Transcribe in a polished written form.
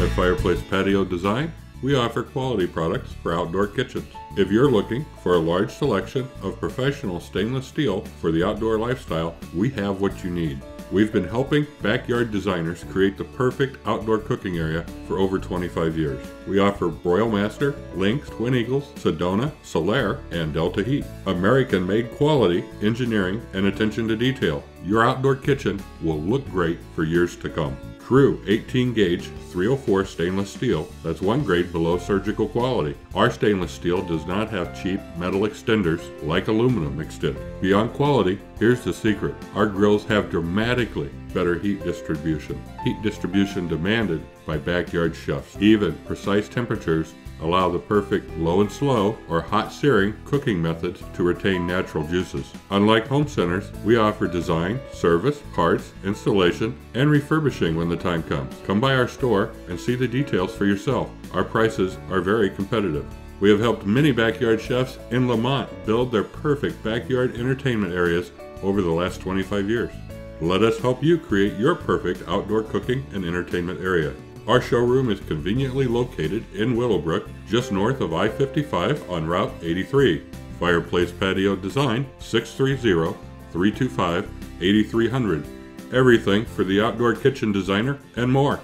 At Fireplace Patio Design, we offer quality products for outdoor kitchens. If you're looking for a large selection of professional stainless steel for the outdoor lifestyle, we have what you need. We've been helping backyard designers create the perfect outdoor cooking area for over 25 years. We offer Broilmaster, Lynx, Twin Eagles, Sedona, Solaire, and Delta Heat. American-made quality, engineering, and attention to detail. Your outdoor kitchen will look great for years to come. True 18-gauge 304 stainless steel, that's one grade below surgical quality. Our stainless steel does not have cheap metal extenders like aluminum extend. Beyond quality, here's the secret. Our grills have dramatically better heat distribution. Heat distribution demanded by backyard chefs. Even precise temperatures allow the perfect low and slow or hot searing cooking methods to retain natural juices. Unlike home centers, we offer design, service, parts, installation, and refurbishing when the time comes. Come by our store and see the details for yourself. Our prices are very competitive. We have helped many backyard chefs in Lemont build their perfect backyard entertainment areas over the last 25 years. Let us help you create your perfect outdoor cooking and entertainment area. Our showroom is conveniently located in Willowbrook, just north of I-55 on Route 83. Fireplace Patio Design, 630-325-8300. Everything for the outdoor kitchen designer and more.